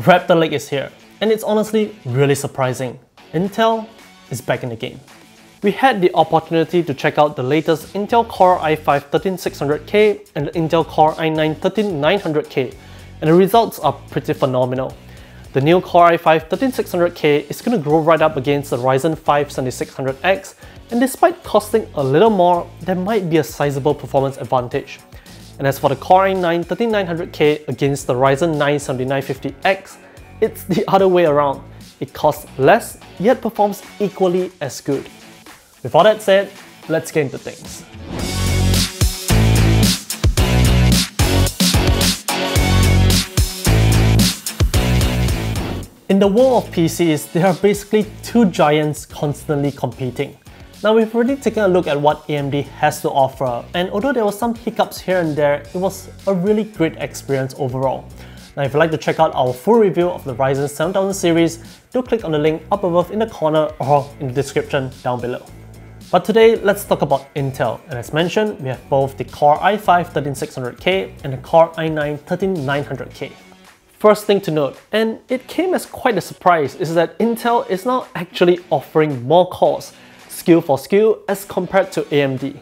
Raptor Lake is here, and it's honestly really surprising. Intel is back in the game. We had the opportunity to check out the latest Intel Core i5-13600K and the Intel Core i9-13900K, and the results are pretty phenomenal. The new Core i5-13600K is going to grow right up against the Ryzen 5 7600X, and despite costing a little more, there might be a sizable performance advantage. And as for the Core i9-13900K against the Ryzen 9 7950X, it's the other way around. It costs less, yet performs equally as good. With all that said, let's get into things. In the world of PCs, there are basically two giants constantly competing. Now, we've already taken a look at what AMD has to offer, and although there were some hiccups here and there, it was a really great experience overall. Now, if you'd like to check out our full review of the Ryzen 7000 series, do click on the link up above in the corner or in the description down below. But today, let's talk about Intel, and as mentioned, we have both the Core i5-13600K and the Core i9-13900K. First thing to note, and it came as quite a surprise, is that Intel is now actually offering more cores, SKU for SKU, as compared to AMD.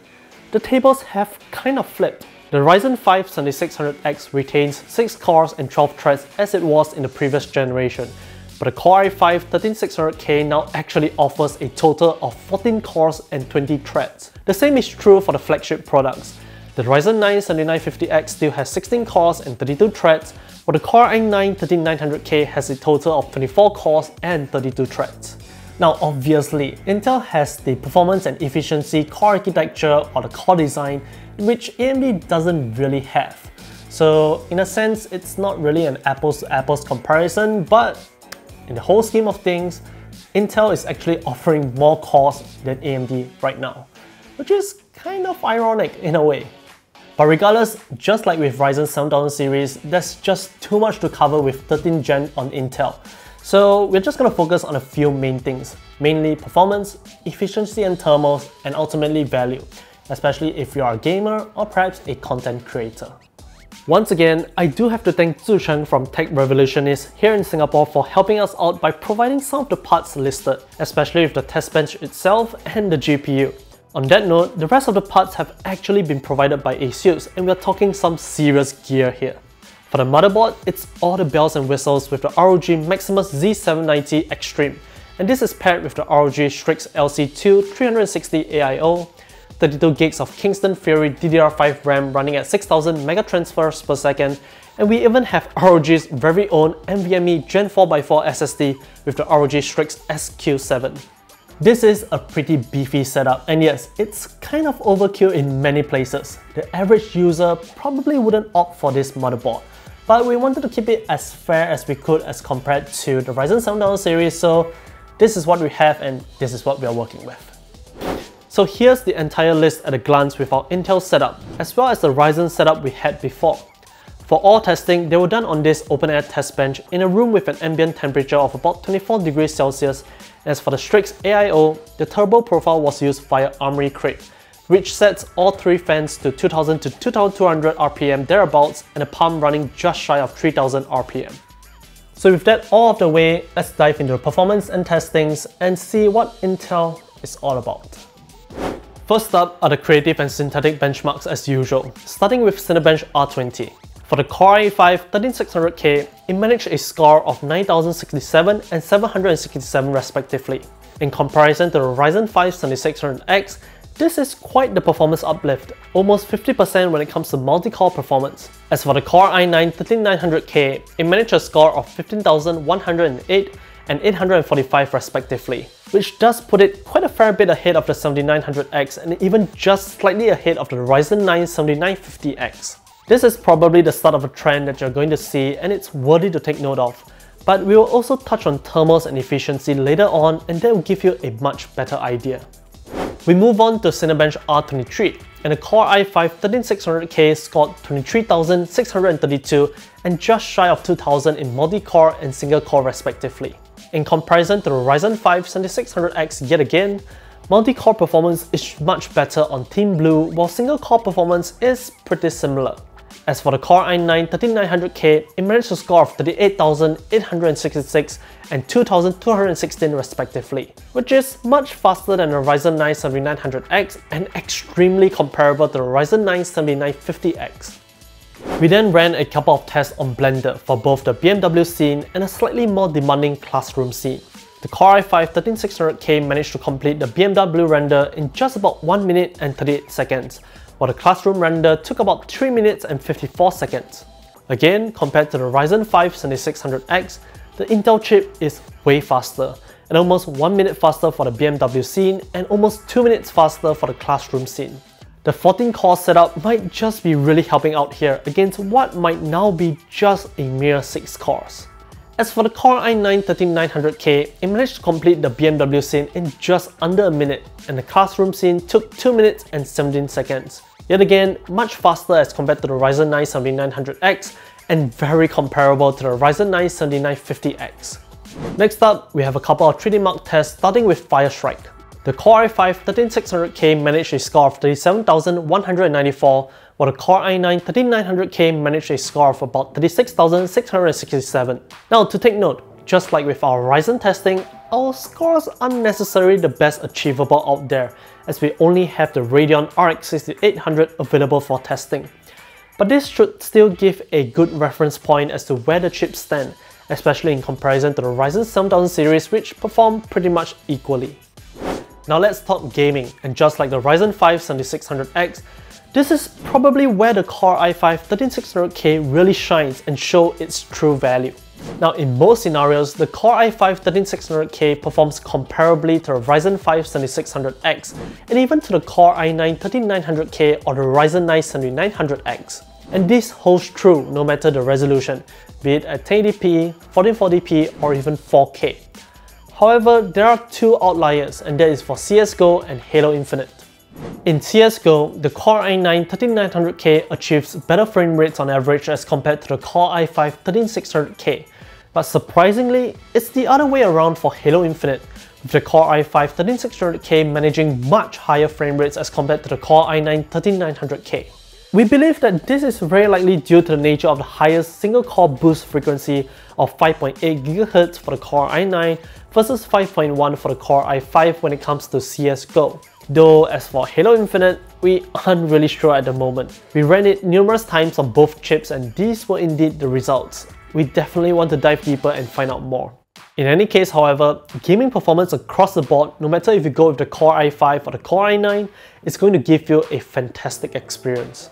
The tables have kind of flipped. The Ryzen 5 7600X retains 6 cores and 12 threads as it was in the previous generation, but the Core i5-13600K now actually offers a total of 14 cores and 20 threads. The same is true for the flagship products. The Ryzen 9 7950X still has 16 cores and 32 threads, while the Core i9-13900K has a total of 24 cores and 32 threads. Now obviously, Intel has the performance and efficiency core architecture or the core design, which AMD doesn't really have. So in a sense, it's not really an apples to apples comparison, but in the whole scheme of things, Intel is actually offering more cores than AMD right now, which is kind of ironic in a way. But regardless, just like with Ryzen 7000 series, there's just too much to cover with 13th gen on Intel. So we're just going to focus on a few main things, mainly performance, efficiency and thermals, and ultimately value, especially if you are a gamer or perhaps a content creator. Once again, I do have to thank Zucheng from Tech Revolutionist here in Singapore for helping us out by providing some of the parts listed, especially with the test bench itself and the GPU. On that note, the rest of the parts have actually been provided by ASUS, and we're talking some serious gear here. For the motherboard, it's all the bells and whistles with the ROG Maximus Z790 Extreme, and this is paired with the ROG Strix LC2-360 AIO, 32GB of Kingston Fury DDR5 RAM running at 6000 megatransfers per second, and we even have ROG's very own NVMe Gen 4x4 SSD with the ROG Strix SQ7. This is a pretty beefy setup, and yes, it's kind of overkill in many places. The average user probably wouldn't opt for this motherboard, but we wanted to keep it as fair as we could as compared to the Ryzen 7000 series, so this is what we have and this is what we are working with. So here's the entire list at a glance with our Intel setup, as well as the Ryzen setup we had before. For all testing, they were done on this open-air test bench in a room with an ambient temperature of about 24 degrees Celsius. As for the Strix AIO, the turbo profile was used via Armoury Crate, which sets all three fans to 2000 to 2200 RPM thereabouts, and a pump running just shy of 3000 RPM. So with that all out of the way, let's dive into the performance and testings and see what Intel is all about. First up are the creative and synthetic benchmarks as usual, starting with Cinebench R20. For the Core i5-13600K, it managed a score of 9067 and 767 respectively. In comparison to the Ryzen 5 7600X, this is quite the performance uplift, almost 50% when it comes to multi-core performance. As for the Core i9-13900K, it managed a score of 15108 and 845 respectively, which does put it quite a fair bit ahead of the 7900X and even just slightly ahead of the Ryzen 9 7950X. This is probably the start of a trend that you're going to see, and it's worthy to take note of. But we will also touch on thermals and efficiency later on, and that will give you a much better idea. We move on to Cinebench R23, and the Core i5-13600K scored 23,632 and just shy of 2,000 in multi-core and single-core respectively. In comparison to the Ryzen 5 7600X yet again, Multi-core performance is much better on Team Blue, while single-core performance is pretty similar. As for the Core i9-13900K, it managed a score of 38,866 and 2,216 respectively, which is much faster than the Ryzen 9 7900X and extremely comparable to the Ryzen 9 7950X. We then ran a couple of tests on Blender for both the BMW scene and a slightly more demanding classroom scene. The Core i5-13600K managed to complete the BMW render in just about 1 minute and 38 seconds, while the classroom render took about 3 minutes and 54 seconds. Again, compared to the Ryzen 5 7600X, the Intel chip is way faster, and almost 1 minute faster for the BMW scene and almost 2 minutes faster for the classroom scene. The 14-core setup might just be really helping out here against what might now be just a mere 6 cores. As for the Core i9-13900K, it managed to complete the BMW scene in just under a minute, and the classroom scene took 2 minutes and 17 seconds. Yet again, much faster as compared to the Ryzen 9 7900X and very comparable to the Ryzen 9 7950X. Next up, we have a couple of 3D Mark tests starting with Firestrike. The Core i5-13600K managed a score of 37,194, while the Core i9-13900K managed a score of about 36,667. Now to take note, just like with our Ryzen testing, our scores aren't necessarily the best achievable out there, as we only have the Radeon RX 6800 available for testing. But this should still give a good reference point as to where the chips stand, especially in comparison to the Ryzen 7000 series, which perform pretty much equally. Now let's talk gaming, and just like the Ryzen 5 7600X, this is probably where the Core i5-13600K really shines and shows its true value. Now in most scenarios, the Core i5-13600K performs comparably to the Ryzen 5 7600X and even to the Core i9-13900K or the Ryzen 9 7900X. And this holds true no matter the resolution, be it at 1080p, 1440p or even 4K. However, there are two outliers, and that is for CSGO and Halo Infinite. In CSGO, the Core i9-13900K achieves better frame rates on average as compared to the Core i5-13600K, but surprisingly, it's the other way around for Halo Infinite, with the Core i5-13600K managing much higher frame rates as compared to the Core i9-13900K. We believe that this is very likely due to the nature of the highest single-core boost frequency of 5.8 GHz for the Core i9 versus 5.1 for the Core i5 when it comes to CSGO. Though as for Halo Infinite, we aren't really sure at the moment. We ran it numerous times on both chips and these were indeed the results. We definitely want to dive deeper and find out more. In any case however, gaming performance across the board, no matter if you go with the Core i5 or the Core i9, is going to give you a fantastic experience.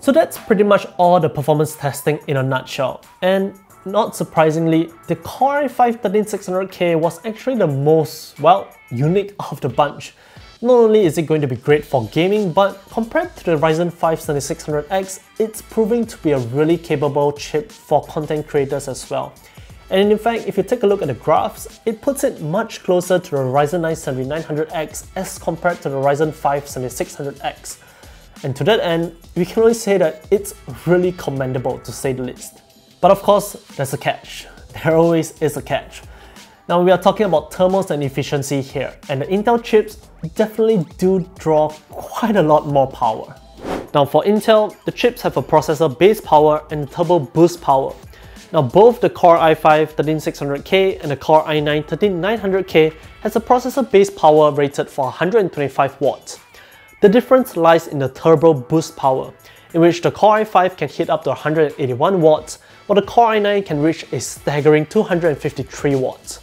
So that's pretty much all the performance testing in a nutshell, and not surprisingly, the Core i5-13600K was actually the most, well, unique of the bunch. Not only is it going to be great for gaming, but compared to the Ryzen 5 7600X, it's proving to be a really capable chip for content creators as well. And in fact, if you take a look at the graphs, it puts it much closer to the Ryzen 9 7900X as compared to the Ryzen 5 7600X. And to that end, we can only say that it's really commendable, to say the least. But of course, there's a catch. There always is a catch. Now we are talking about thermals and efficiency here, and the Intel chips definitely do draw quite a lot more power. Now for Intel, the chips have a processor base power and turbo boost power. Now both the Core i5-13600K and the Core i9-13900K has a processor base power rated for 125 watts. The difference lies in the turbo boost power, in which the Core i5 can hit up to 181 watts, while the Core i9 can reach a staggering 253 watts.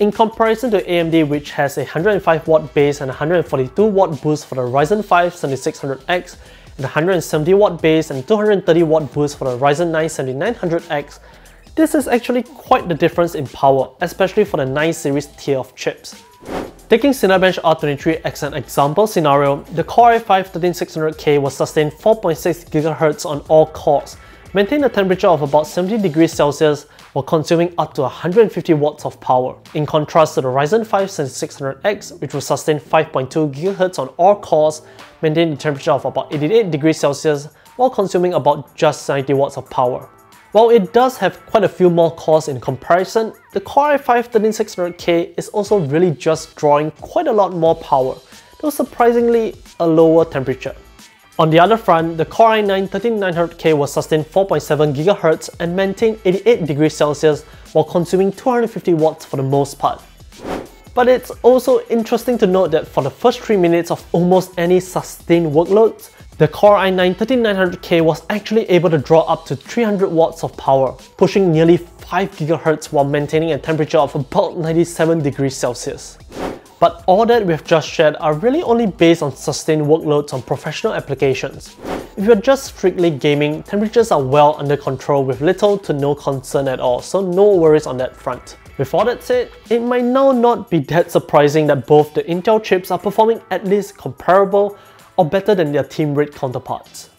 In comparison to AMD, which has a 105 watt base and 142 watt boost for the Ryzen 5 7600X, and 170 watt base and 230 watt boost for the Ryzen 9 7900X, this is actually quite the difference in power, especially for the 9 series tier of chips. Taking Cinebench R23 as an example scenario, the Core i5-13600K will sustain 4.6 GHz on all cores, maintain a temperature of about 70 degrees Celsius while consuming up to 150 watts of power, in contrast to the Ryzen 5 7600X, which will sustain 5.2 GHz on all cores, maintain a temperature of about 88 degrees Celsius while consuming about just 90 watts of power. While it does have quite a few more cores in comparison, the Core i5-13600K is also really just drawing quite a lot more power, though surprisingly a lower temperature. On the other front, the Core i9-13900K was sustained 4.7GHz and maintained 88 degrees Celsius while consuming 250 watts for the most part. But it's also interesting to note that for the first 3 minutes of almost any sustained workloads, the Core i9-13900K was actually able to draw up to 300 watts of power, pushing nearly 5GHz while maintaining a temperature of about 97 degrees Celsius. But all that we've just shared are really only based on sustained workloads on professional applications. If you're just strictly gaming, temperatures are well under control with little to no concern at all, so no worries on that front. With all that said, it might now not be that surprising that both the Intel chips are performing at least comparable or better than their Team Red counterparts.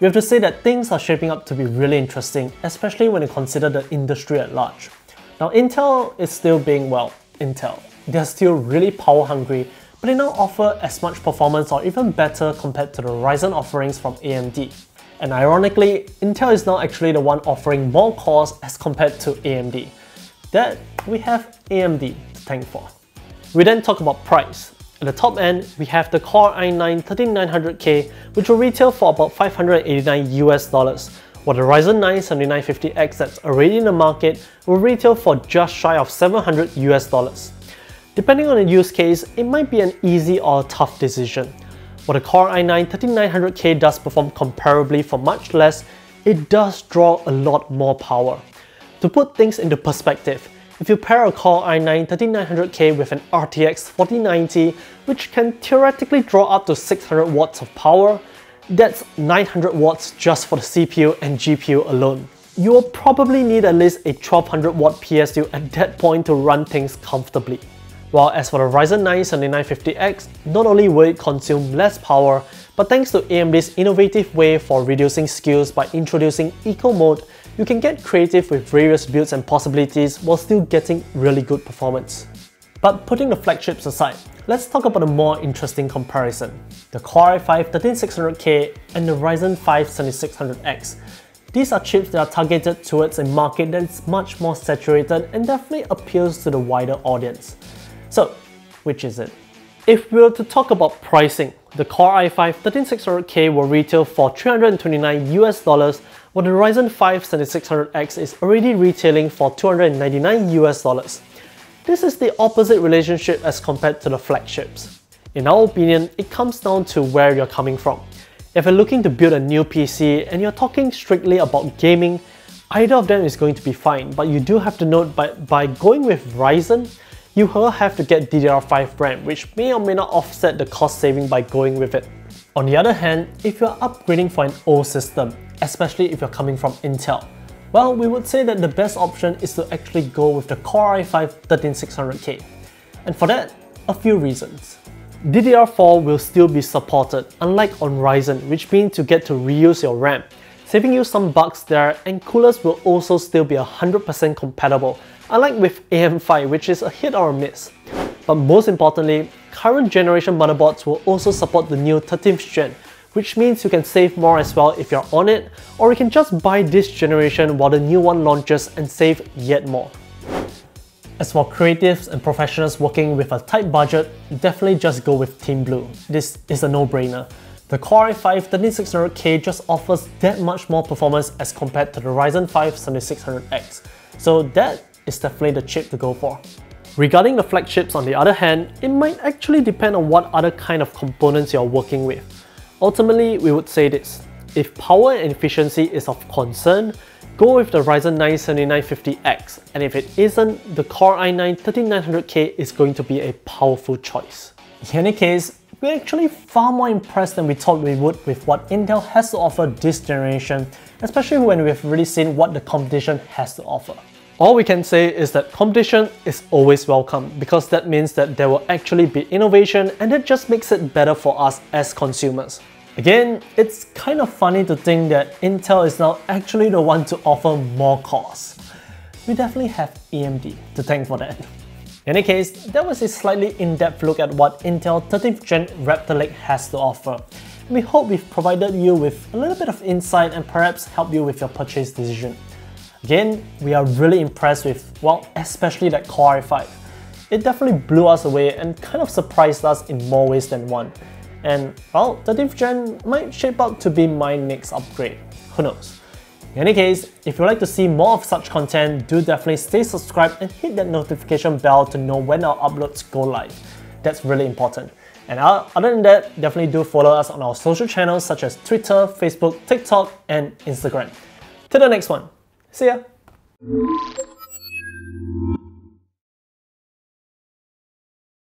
We have to say that things are shaping up to be really interesting, especially when you consider the industry at large. Now Intel is still being, well, Intel. They're still really power hungry, but they now offer as much performance or even better compared to the Ryzen offerings from AMD. And ironically, Intel is now actually the one offering more cores as compared to AMD. That we have AMD to thank for. We then talk about price. At the top end, we have the Core i9-13900K, which will retail for about $589 US, while the Ryzen 9 7950X that's already in the market will retail for just shy of $700 US. Depending on the use case, it might be an easy or tough decision. While the Core i9-13900K does perform comparably for much less, it does draw a lot more power. To put things into perspective, if you pair a Core i9-13900K with an RTX 4090, which can theoretically draw up to 600 watts of power, that's 900 watts just for the CPU and GPU alone. You will probably need at least a 1200 watt PSU at that point to run things comfortably. While as for the Ryzen 9 7950X, not only will it consume less power, but thanks to AMD's innovative way for reducing SKUs by introducing Eco Mode, you can get creative with various builds and possibilities while still getting really good performance. But putting the flagships aside, let's talk about a more interesting comparison. The Core i5-13600K and the Ryzen 5 7600X. These are chips that are targeted towards a market that is much more saturated and definitely appeals to the wider audience. So, which is it? If we were to talk about pricing, the Core i5-13600K will retail for $329 US, while the Ryzen 5 7600X is already retailing for $299 US. This is the opposite relationship as compared to the flagships. In our opinion, it comes down to where you're coming from. If you're looking to build a new PC and you're talking strictly about gaming, either of them is going to be fine, but you do have to note that by going with Ryzen, you will have to get DDR5 RAM, which may or may not offset the cost saving by going with it. On the other hand, if you're upgrading for an old system, especially if you're coming from Intel, well, we would say that the best option is to actually go with the Core i5-13600K. And for that, a few reasons. DDR4 will still be supported, unlike on Ryzen, which means you get to reuse your RAM, saving you some bucks there, and coolers will also still be 100% compatible, unlike with AM5, which is a hit or a miss. But most importantly, current generation motherboards will also support the new 13th gen, which means you can save more as well if you're on it, or you can just buy this generation while the new one launches and save yet more. As for creatives and professionals working with a tight budget, definitely just go with Team Blue. This is a no-brainer. The Core i5-13600K just offers that much more performance as compared to the Ryzen 5 7600X, so that is definitely the chip to go for. Regarding the flagships on the other hand, it might actually depend on what other kind of components you're working with. Ultimately, we would say this, if power and efficiency is of concern, go with the Ryzen 9 7950X, and if it isn't, the Core i9-13900K is going to be a powerful choice. In any case, we're actually far more impressed than we thought we would with what Intel has to offer this generation, especially when we've really seen what the competition has to offer. All we can say is that competition is always welcome, because that means that there will actually be innovation, and that just makes it better for us as consumers. Again, it's kind of funny to think that Intel is now actually the one to offer more cores. We definitely have AMD to thank for that. In any case, that was a slightly in-depth look at what Intel 13th Gen Raptor Lake has to offer. And we hope we've provided you with a little bit of insight and perhaps helped you with your purchase decision. Again, we are really impressed with, well, especially that Core i5. It definitely blew us away and kind of surprised us in more ways than one. And well, 13th gen might shape up to be my next upgrade, who knows. In any case, if you'd like to see more of such content, do definitely stay subscribed and hit that notification bell to know when our uploads go live. That's really important. And other than that, definitely do follow us on our social channels such as Twitter, Facebook, TikTok, and Instagram. Till the next one, see ya!